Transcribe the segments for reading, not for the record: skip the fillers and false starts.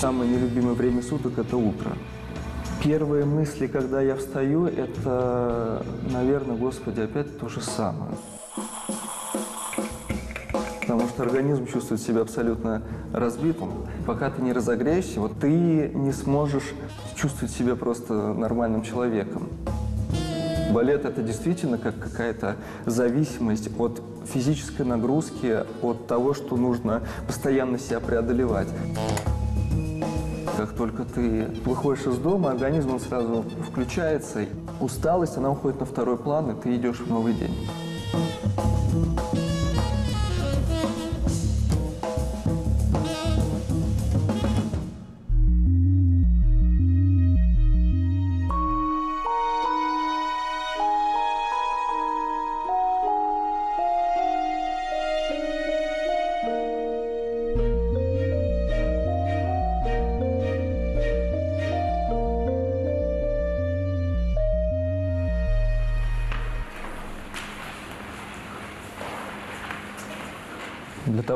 Самое нелюбимое время суток – это утро. Первые мысли, когда я встаю, это, наверное, Господи, опять то же самое. Потому что организм чувствует себя абсолютно разбитым. Пока ты не разогреешься, вот ты не сможешь чувствовать себя просто нормальным человеком. Балет – это действительно как какая-то зависимость от физической нагрузки, от того, что нужно постоянно себя преодолевать. Как только ты выходишь из дома, организм он сразу включается. Усталость, она уходит на второй план, и ты идешь в новый день.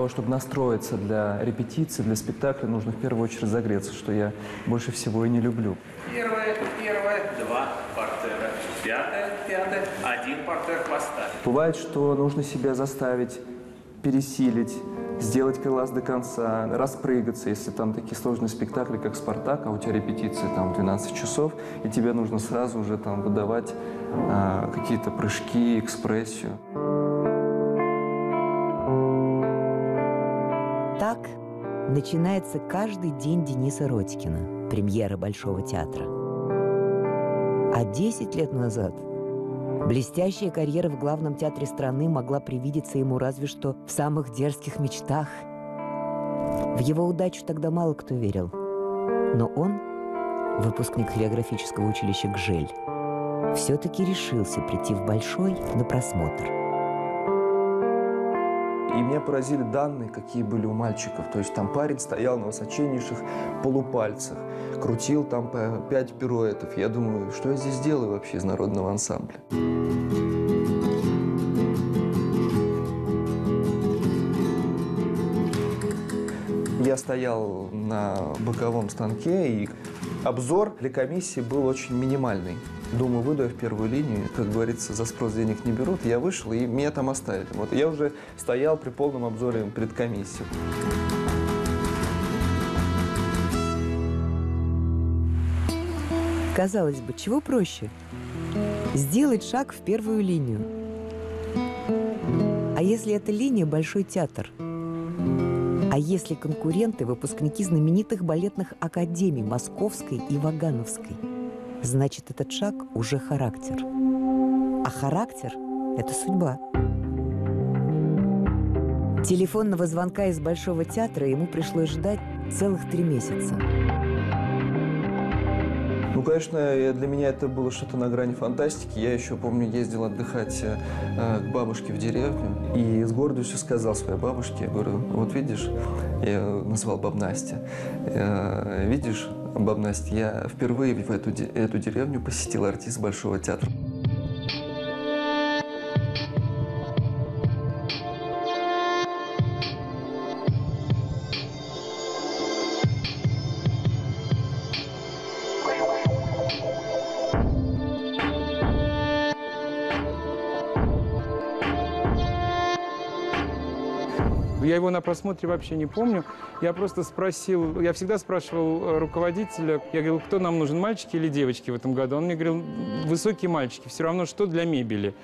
Чтобы настроиться для репетиции, для спектакля, нужно в первую очередь загреться, что я больше всего и не люблю. Первое, два партера, пятое, один партер поставь. Бывает, что нужно себя заставить, пересилить, сделать класс до конца, распрыгаться, если там такие сложные спектакли, как «Спартак», а у тебя репетиции там 12 часов, и тебе нужно сразу уже там выдавать какие-то прыжки, экспрессию. Так начинается каждый день Дениса Родькина, премьера Большого театра. А 10 лет назад блестящая карьера в главном театре страны могла привидеться ему разве что в самых дерзких мечтах. В его удачу тогда мало кто верил. Но он, выпускник хореографического училища «Гжель», все-таки решился прийти в Большой на просмотр. И меня поразили данные, какие были у мальчиков. То есть там парень стоял на высоченнейших полупальцах, крутил там по 5 пируэтов. Я думаю, что я здесь делаю вообще из народного ансамбля? Я стоял на боковом станке, и обзор для комиссии был очень минимальный. Думаю, выдаю в первую линию, как говорится, за спрос денег не берут. Я вышел, и меня там оставили. Вот я уже стоял при полном обзоре перед комиссией. Казалось бы, чего проще? Сделать шаг в первую линию. А если эта линия – Большой театр? А если конкуренты – выпускники знаменитых балетных академий Московской и Вагановской? Значит, этот шаг уже характер. А характер – это судьба. Телефонного звонка из Большого театра ему пришлось ждать целых 3 месяца. Ну, конечно, для меня это было что-то на грани фантастики. Я еще, помню, ездил отдыхать к бабушке в деревню. И с гордостью сказал своей бабушке, я говорю, вот видишь, я назвал баб Настя, видишь, баб Настя, я впервые в эту деревню посетил артист Большого театра. Я его на просмотре вообще не помню. Я просто спросил, я всегда спрашивал руководителя, я говорил, кто нам нужен, мальчики или девочки в этом году? Он мне говорил, высокие мальчики, все равно что для мебели.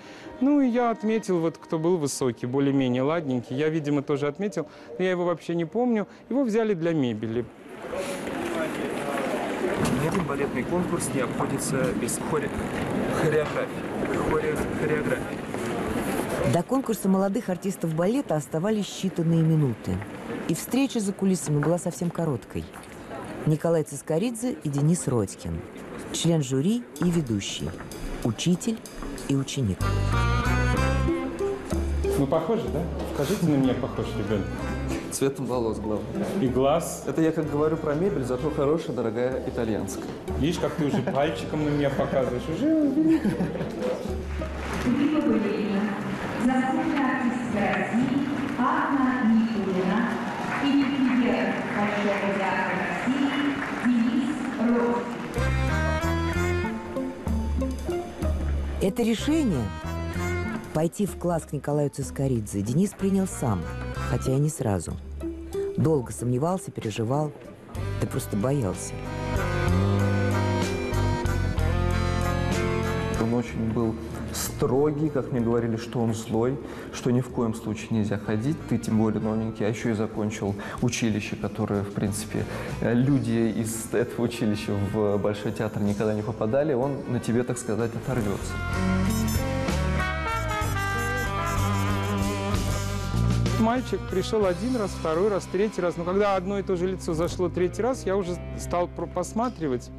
Ну, и я отметил, вот кто был высокий, более-менее ладненький, я, видимо, тоже отметил, но я его вообще не помню. Его взяли для мебели. Ни один балетный конкурс не обходится без хореографии. До конкурса молодых артистов балета оставались считанные минуты. И встреча за кулисами была совсем короткой. Николай Цискаридзе и Денис Родькин. Член жюри и ведущий. Учитель и ученик. Мы похожи, да? Скажите, на меня похож, ребят. Цветом волос, главное. И глаз. Это я, как говорю, про мебель, зато хорошая, дорогая итальянская. Видишь, как ты уже пальчиком на меня показываешь. Уже заслуженная артистка России Анна Никулина и лидер Большого театра России Это решение пойти в класс к Николаю Цискаридзе Денис принял сам, хотя и не сразу. Долго сомневался, переживал, да просто боялся. Он очень был строгий, как мне говорили, что он злой, что ни в коем случае нельзя ходить, ты тем более новенький, а еще и закончил училище, которое, в принципе, люди из этого училища в Большой театр никогда не попадали, он на тебе, так сказать, оторвется. Мальчик пришел один раз, второй раз, третий раз. Но когда одно и то же лицо зашло третий раз, я уже стал посматривать.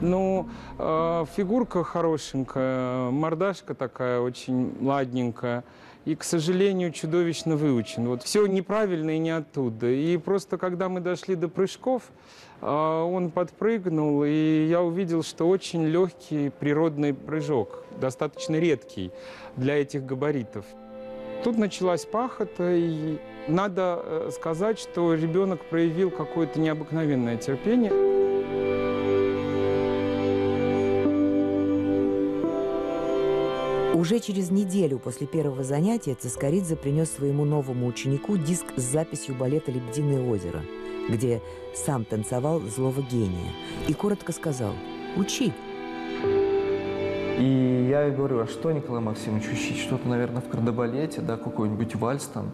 Но фигурка хорошенькая, мордашка такая очень ладненькая. И, к сожалению, чудовищно выучен. Вот все неправильно и не оттуда. И просто, когда мы дошли до прыжков, он подпрыгнул, и я увидел, что очень легкий природный прыжок, достаточно редкий для этих габаритов. Тут началась пахота, и надо сказать, что ребенок проявил какое-то необыкновенное терпение. Уже через неделю после первого занятия Цискаридзе принес своему новому ученику диск с записью балета «Лебединое озеро», где сам танцевал злого гения, и коротко сказал: «Учи». И я говорю: а что, Николай Максимович, учить? Что-то, наверное, в кардебалете, да, какой-нибудь вальс там.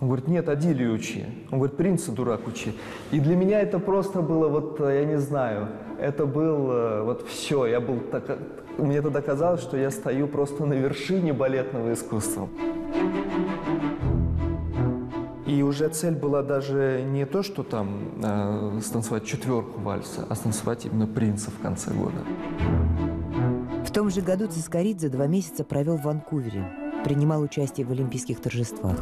Он говорит: нет, Адилию учи. Он говорит: принца, дурак, учи. И для меня это просто было, вот, я не знаю, это было вот все. Я был так... Мне тогда казалось, что я стою просто на вершине балетного искусства. И уже цель была даже не то, что там станцевать четверку вальса, а станцевать именно принца в конце года. В том же году Цискаридзе 2 месяца провел в Ванкувере, принимал участие в олимпийских торжествах.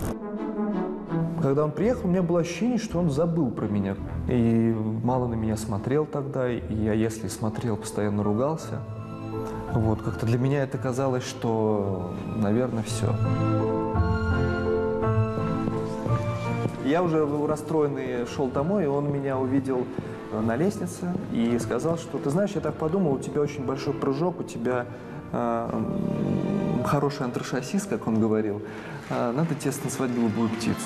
Когда он приехал, у меня было ощущение, что он забыл про меня. И мало на меня смотрел тогда, и я, если смотрел, постоянно ругался. Вот, как-то для меня это казалось, что, наверное, все. Я уже был расстроенный, шел домой, и он меня увидел на лестнице и сказал, что: ты знаешь, я так подумал, у тебя очень большой прыжок, у тебя хороший антрошассист, как он говорил, надо тебе станцевать «Голубую птицу».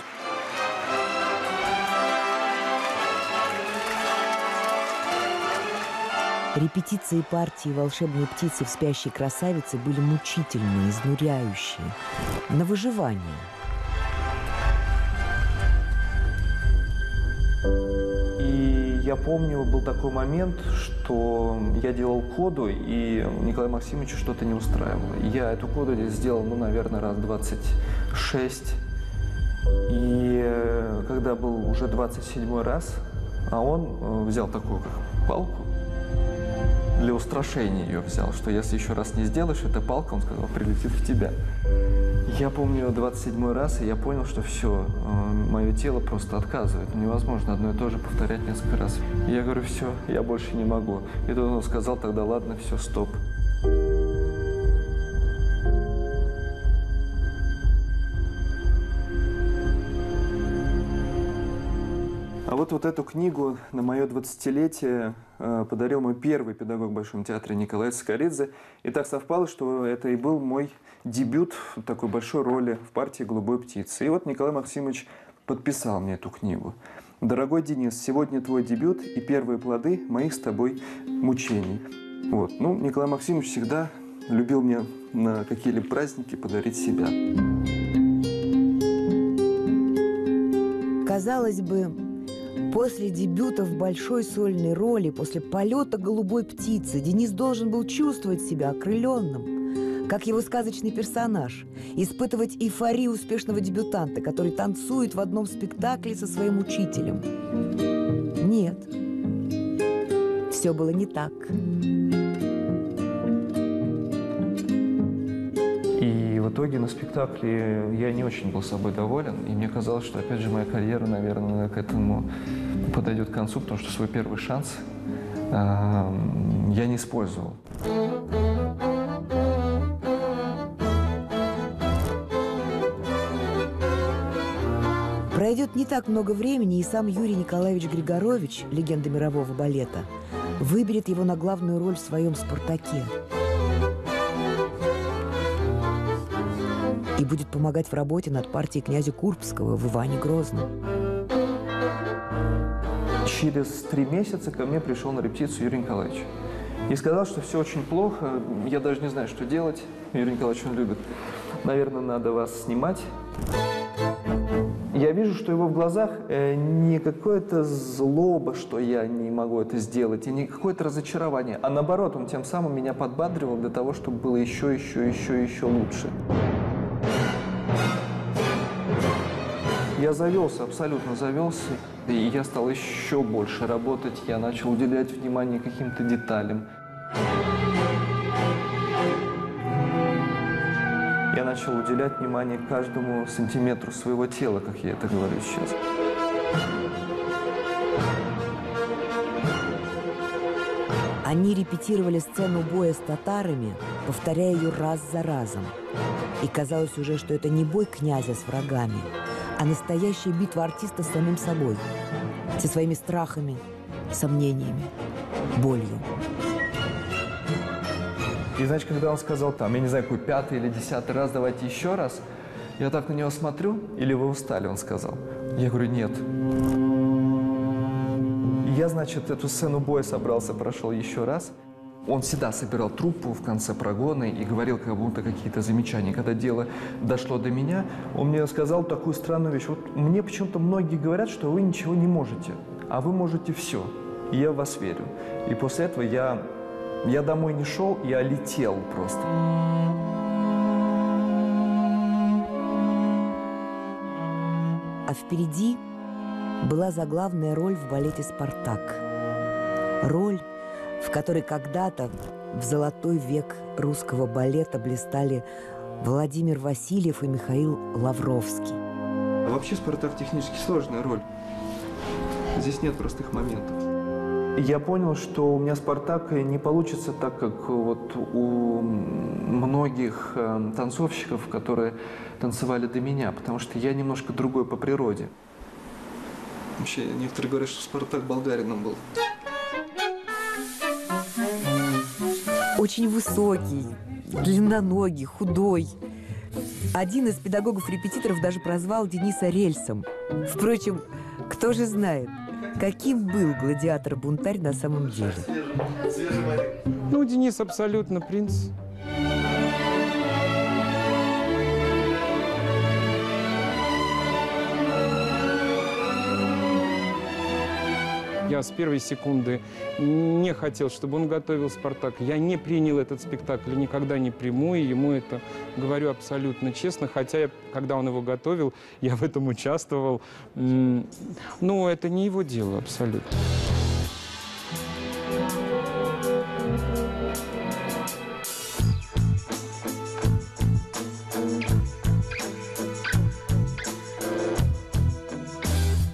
Репетиции партии «Волшебные птицы» в «Спящей красавице» были мучительные, изнуряющие, на выживание. Я помню, был такой момент, что я делал коду, и Николаю Максимовичу что-то не устраивало. Я эту коду сделал, ну, наверное, раз 26. И когда был уже 27 раз, а он взял такую как палку, для устрашения ее взял, что если еще раз не сделаешь, эта палка, он сказал, прилетит в тебя. Я помню 27 раз, и я понял, что все, мое тело просто отказывает. Невозможно одно и то же повторять несколько раз. И я говорю: все, я больше не могу. И тут он сказал: тогда ладно, все, стоп. А вот эту книгу на мое 20-летие подарил мой первый педагог в Большом театре Николай Цискаридзе. И так совпало, что это и был мой дебют в такой большой роли в партии «Голубой птицы». И вот Николай Максимович подписал мне эту книгу. «Дорогой Денис, сегодня твой дебют и первые плоды моих с тобой мучений». Вот. Ну, Николай Максимович всегда любил мне на какие-либо праздники подарить себя. Казалось бы, после дебюта в большой сольной роли, после полета «Голубой птицы», Денис должен был чувствовать себя окрыленным, как его сказочный персонаж, испытывать эйфорию успешного дебютанта, который танцует в одном спектакле со своим учителем. Нет, все было не так. И в итоге на спектакле я не очень был собой доволен, и мне казалось, что, опять же, моя карьера, наверное, к этому подойдет к концу, потому что свой первый шанс я не использовал. Пройдет не так много времени, и сам Юрий Николаевич Григорович, легенда мирового балета, выберет его на главную роль в своем «Спартаке». и будет помогать в работе над партией князя Курбского в «Иване Грозном». Через 3 месяца ко мне пришел на репетицию Юрий Николаевич. И сказал, что все очень плохо, я даже не знаю, что делать. Юрий Николаевич, он любит. Наверное, надо вас снимать. Я вижу, что его в глазах не какое-то злоба, что я не могу это сделать, и не какое-то разочарование. А наоборот, он тем самым меня подбадривал для того, чтобы было еще лучше. Я завелся, абсолютно завелся. И я стал еще больше работать, я начал уделять внимание каким-то деталям. Я начал уделять внимание каждому сантиметру своего тела, как я это говорю сейчас. Они репетировали сцену боя с татарами, повторяя ее раз за разом. И казалось уже, что это не бой князя с врагами, а настоящая битва артиста с самим собой, со своими страхами, сомнениями, болью. И, знаешь, когда он сказал там, я не знаю, какой 5-й или 10-й раз, давайте еще раз, я так на него смотрю, или вы устали, он сказал. Я говорю, нет. И я, значит, эту сцену боя собрался, прошел еще раз. Он всегда собирал труппу в конце прогона и говорил как будто какие-то замечания. Когда дело дошло до меня, он мне сказал такую странную вещь. Вот мне почему-то многие говорят, что вы ничего не можете, а вы можете все. И я в вас верю. И после этого я домой не шел, я летел просто. А впереди была заглавная роль в балете «Спартак». Роль, в которой когда-то в золотой век русского балета блистали Владимир Васильев и Михаил Лавровский. А вообще «Спартак» технически сложная роль. Здесь нет простых моментов. Я понял, что у меня «Спартак» не получится так, как вот у многих танцовщиков, которые танцевали до меня, потому что я немножко другой по природе. Вообще, некоторые говорят, что «Спартак» болгарином был. Очень высокий, длинноногий, худой. Один из педагогов-репетиторов даже прозвал Дениса рельсом. Впрочем, кто же знает, каким был гладиатор-бунтарь на самом деле? Ну, Денис абсолютно принц. Я с первой секунды не хотел, чтобы он готовил «Спартак». Я не принял этот спектакль, никогда не приму, и ему это говорю абсолютно честно. Хотя, когда он его готовил, я в этом участвовал. Но это не его дело абсолютно.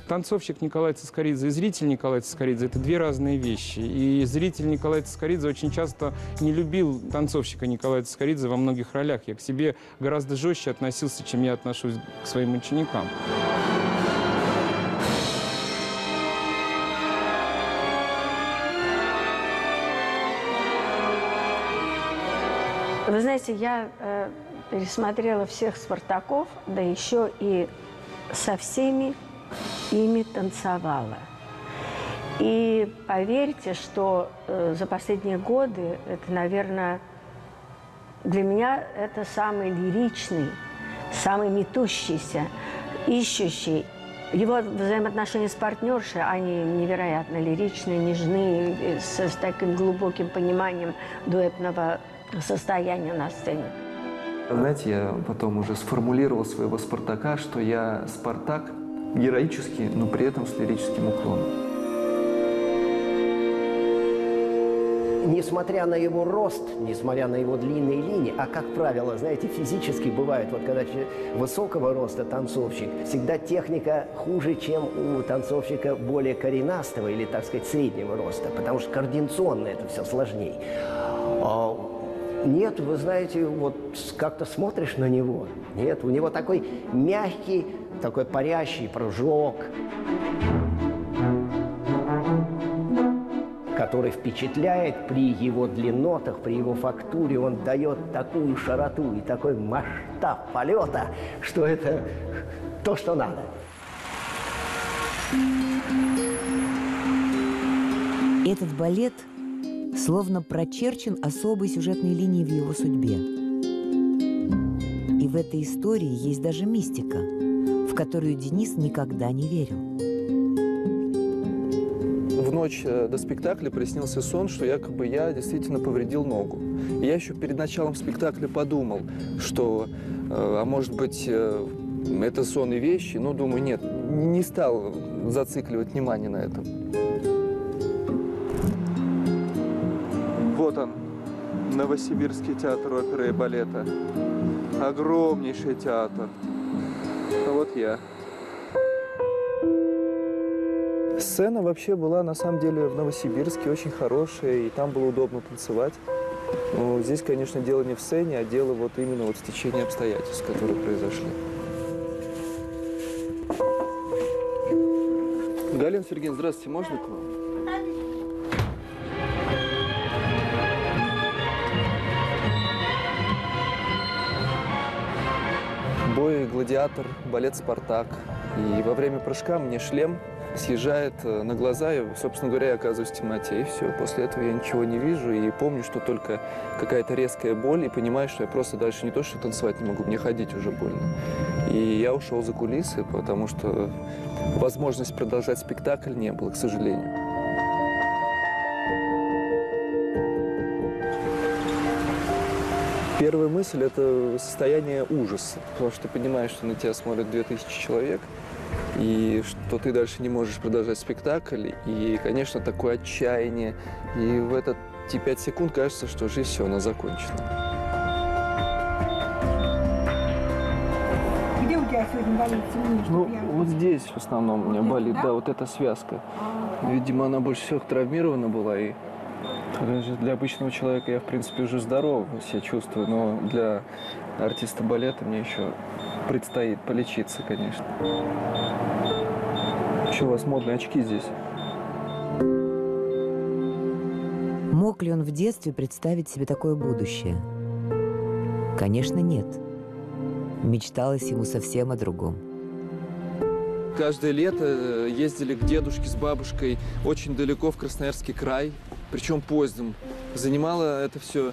Танцовщик Николай Цискаридзе и зритель Николай Цискаридзе – это две разные вещи. И зритель Николай Цискаридзе очень часто не любил танцовщика Николая Цискаридзе во многих ролях. Я к себе гораздо жестче относился, чем я отношусь к своим ученикам. Вы знаете, я пересмотрела всех «Спартаков», да еще и со всеми ими танцевала. И поверьте, что за последние годы это, наверное, для меня это самый лиричный, самый метущийся, ищущий. Его взаимоотношения с партнершей, они невероятно лиричные, нежные, с таким глубоким пониманием дуэтного состояния на сцене. Знаете, я потом уже сформулировал своего «Спартака», что я «Спартак» героически, но при этом с лирическим уклоном. Несмотря на его рост, несмотря на его длинные линии, а, как правило, знаете, физически бывает, вот когда высокого роста танцовщик, всегда техника хуже, чем у танцовщика более коренастого или, так сказать, среднего роста, потому что координационно это все сложнее. Нет, вы знаете, вот как-то смотришь на него, нет, у него такой мягкий, такой парящий прыжок. Как который впечатляет при его длиннотах, при его фактуре. Он дает такую широту и такой масштаб полета, что это то, что надо. Этот балет словно прочерчен особой сюжетной линией в его судьбе. И в этой истории есть даже мистика, в которую Денис никогда не верил. В ночь до спектакля приснился сон, что якобы я действительно повредил ногу. И я еще перед началом спектакля подумал, что, а может быть, это сон и вещи. Но думаю, нет, не стал зацикливать внимание на этом. Вот он, Новосибирский театр оперы и балета. Огромнейший театр. А вот я. Сцена вообще была, на самом деле, в Новосибирске очень хорошая, и там было удобно танцевать. Но здесь, конечно, дело не в сцене, а дело вот именно вот в течение обстоятельств, которые произошли. Галина Сергеевна, здравствуйте, можно к вам? Бой «Гладиатор», балет «Спартак». И во время прыжка мне шлем съезжает на глаза, и, собственно говоря, я оказываюсь в темноте. И все, после этого я ничего не вижу, и помню, что только какая-то резкая боль, и понимаю, что я просто дальше не то, что танцевать не могу, мне ходить уже больно. И я ушел за кулисы, потому что возможности продолжать спектакль не было, к сожалению. Первая мысль – это состояние ужаса, потому что ты понимаешь, что на тебя смотрят 2000 человек, и что ты дальше не можешь продолжать спектакль, и, конечно, такое отчаяние. И в этот 5 секунд кажется, что жизнь все, она закончена. Где у тебя сегодня болит? Ну, вот здесь в основном у меня болит, да, вот эта связка. Видимо, она больше всех травмирована была, и... Для обычного человека я, в принципе, уже здоров, себя чувствую, но для артиста балета мне еще предстоит полечиться, конечно. Еще у вас модные очки здесь. Мог ли он в детстве представить себе такое будущее? Конечно, нет. Мечталось ему совсем о другом. Каждое лето ездили к дедушке с бабушкой очень далеко в Красноярский край, причем поездом. Занимало это все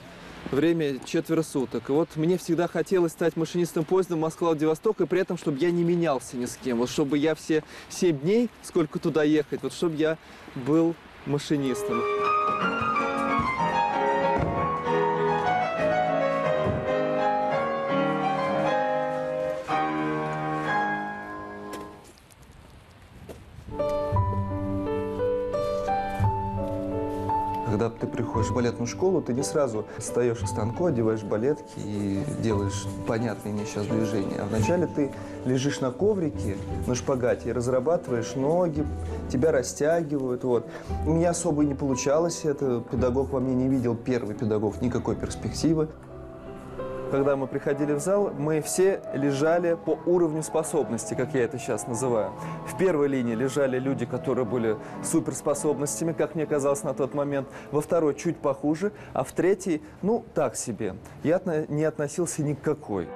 время 4 суток. И вот мне всегда хотелось стать машинистом поезда Москва-Владивосток, и при этом, чтобы я не менялся ни с кем. Вот чтобы я все 7 дней, сколько туда ехать, вот чтобы я был машинистом. Когда ты приходишь в балетную школу, ты не сразу встаешь к станку, одеваешь балетки и делаешь понятные мне сейчас движения. А вначале ты лежишь на коврике, на шпагате, и разрабатываешь ноги, тебя растягивают. Вот. У меня особо не получалось это. Педагог во мне не видел, первый педагог, никакой перспективы. Когда мы приходили в зал, мы все лежали по уровню способности, как я это сейчас называю. В первой линии лежали люди, которые были суперспособностями, как мне казалось на тот момент. Во второй чуть похуже, а в третьей, ну, так себе. Я не относился ни к какой.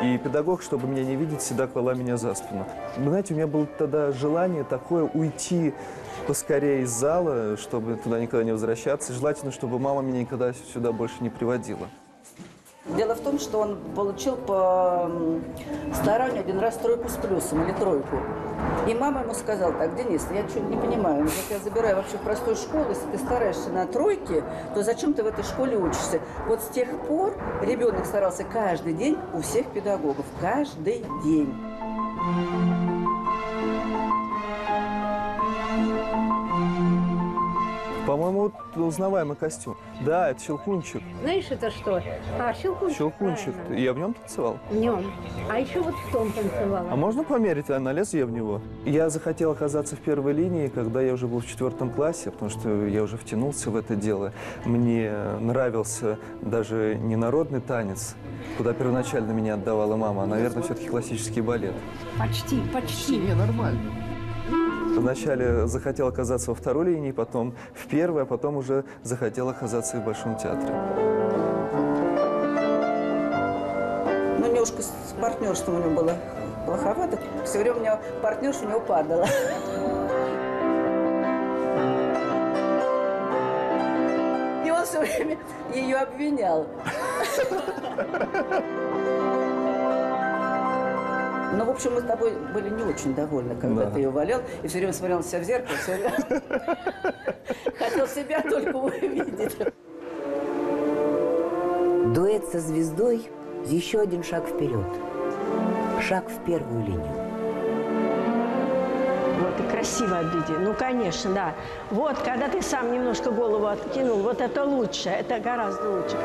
И педагог, чтобы меня не видеть, всегда клала меня за спину. Вы знаете, у меня было тогда желание такое уйти поскорее из зала, чтобы туда никогда не возвращаться. Желательно, чтобы мама меня никогда сюда больше не приводила. Дело в том, что он получил по старанию один раз 3 с плюсом или 3. И мама ему сказала так: Денис, я что-то не понимаю, я тебя забираю вообще в простую школу, если ты стараешься на 3, то зачем ты в этой школе учишься? Вот с тех пор ребенок старался каждый день у всех педагогов, каждый день. По-моему, узнаваемый костюм. Да, это щелкунчик. Знаешь, это что? А, щелкунчик. Щелкунчик. Правильно. Я в нем танцевал? В нем. А еще вот в том танцевала. А можно померить? А налез я в него? Я захотел оказаться в первой линии, когда я уже был в 4 классе, потому что я уже втянулся в это дело. Мне нравился даже не народный танец, куда первоначально меня отдавала мама, а, наверное, все-таки классический балет. Почти, почти. Почти, нормально. Вначале захотел оказаться во второй линии, потом в первой, а потом уже захотел оказаться и в Большом театре. Ну, немножко с партнерством у него было плоховато. Все время у меня партнерша у него падала. И он все время ее обвинял. Ну, в общем, мы с тобой были не очень довольны, когда ты ее валял, и все время смотрел на себя в зеркало, все время хотел себя только увидеть. Дуэт со звездой – еще один шаг вперед. Шаг в первую линию. Вот, и красиво обидел. Ну, конечно, да. Вот, когда ты сам немножко голову откинул, вот это лучше, это гораздо лучше.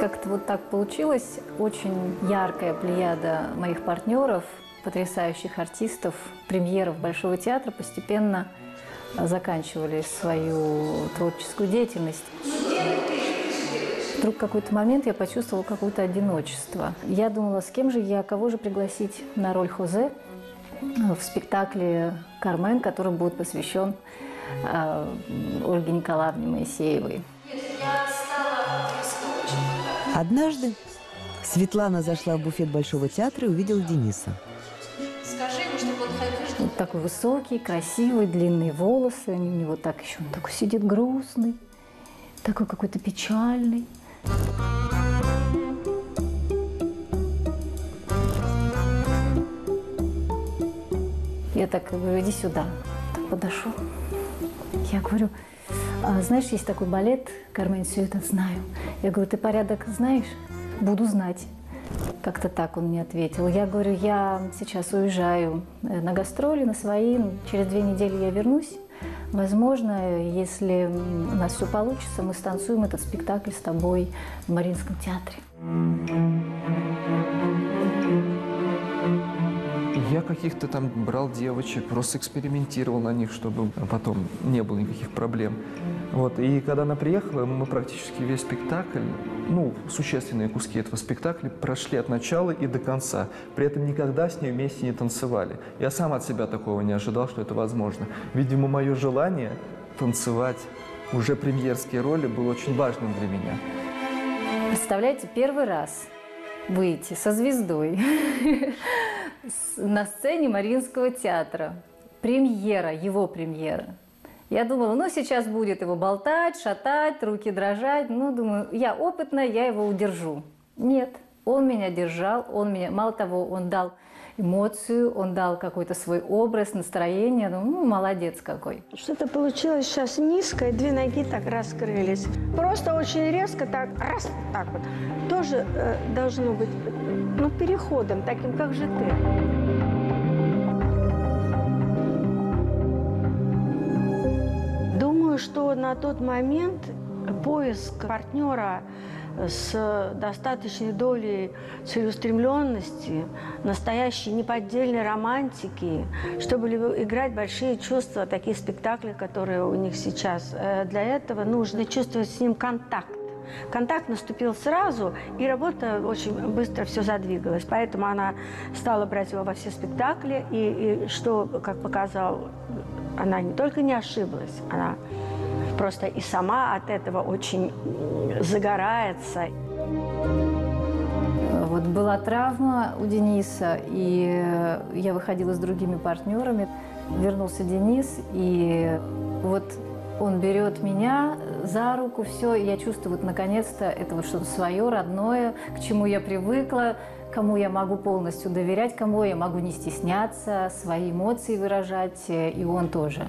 Как-то вот так получилось. Очень яркая плеяда моих партнеров, потрясающих артистов, премьеров Большого театра постепенно заканчивали свою творческую деятельность. Вдруг в какой-то момент я почувствовала какое-то одиночество. Я думала, с кем же я, кого же пригласить на роль Хозе в спектакле «Кармен», который будет посвящен Ольге Николаевне Моисеевой. Однажды Светлана зашла в буфет Большого театра и увидела Дениса. Скажи ему, чтобы он ходил. Вот такой высокий, красивый, длинные волосы. Они у него так еще, он такой сидит грустный, такой какой-то печальный. Я так говорю, иди сюда. Так подошел. Я говорю... А, знаешь, есть такой балет, «Кармен», все это знаю. Я говорю, ты порядок знаешь? Буду знать. Как-то так он мне ответил. Я говорю, я сейчас уезжаю на гастроли, на свои. Через 2 недели я вернусь. Возможно, если у нас все получится, мы станцуем этот спектакль с тобой в Мариинском театре. Я каких-то там брал девочек, просто экспериментировал на них, чтобы потом не было никаких проблем. Вот. И когда она приехала, мы практически весь спектакль, ну, существенные куски этого спектакля прошли от начала и до конца. При этом никогда с ней вместе не танцевали. Я сам от себя такого не ожидал, что это возможно. Видимо, мое желание танцевать уже премьерские роли было очень важным для меня. Представляете, первый раз выйти со звездой на сцене Мариинского театра. Премьера, его премьера. Я думала, ну, сейчас будет его болтать, шатать, руки дрожать. Ну, думаю, я опытная, я его удержу. Нет, он меня держал, он меня... Мало того, он дал эмоцию, он дал какой-то свой образ, настроение. Ну, молодец какой. Что-то получилось сейчас низкое, 2 ноги так раскрылись. Просто очень резко так, раз, так вот. Тоже должно быть, ну, переходом таким, как же ты. Что на тот момент поиск партнера с достаточной долей целеустремленности, настоящей неподдельной романтики, чтобы играть большие чувства, такие спектакли, которые у них сейчас, для этого нужно чувствовать с ним контакт. Контакт наступил сразу, и работа очень быстро все задвигалась. Поэтому она стала брать его во все спектакли, и что, как показал, она не только не ошиблась, она просто и сама от этого очень загорается. Вот была травма у Дениса, и я выходила с другими партнерами. Вернулся Денис, и вот... Он берет меня за руку, все, и я чувствую, вот, наконец-то, это вот что-то свое, родное, к чему я привыкла, кому я могу полностью доверять, кому я могу не стесняться, свои эмоции выражать, и он тоже.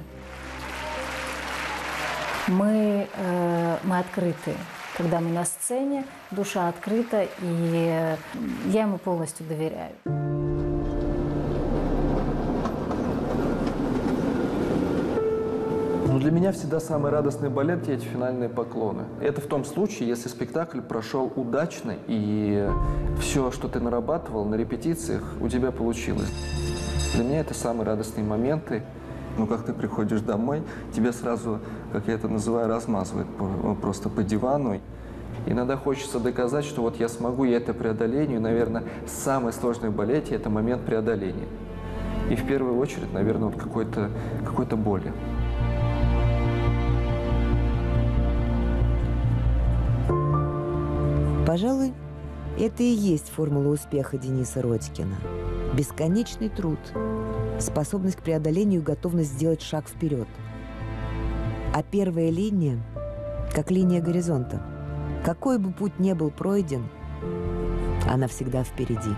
Мы открыты. Когда мы на сцене, душа открыта, и я ему полностью доверяю. Для меня всегда самый радостный балет – эти финальные поклоны. Это в том случае, если спектакль прошел удачно, и все, что ты нарабатывал на репетициях, у тебя получилось. Для меня это самые радостные моменты. Ну, как ты приходишь домой, тебя сразу, как я это называю, размазывает просто по дивану. Иногда хочется доказать, что вот я смогу, я это преодолею. И, наверное, самое сложное в балете – это момент преодоления. и в первую очередь, наверное, вот какой-то боли. Пожалуй, это и есть формула успеха Дениса Родькина. Бесконечный труд, способность к преодолению, готовность сделать шаг вперед. А первая линия, как линия горизонта, какой бы путь ни был пройден, она всегда впереди.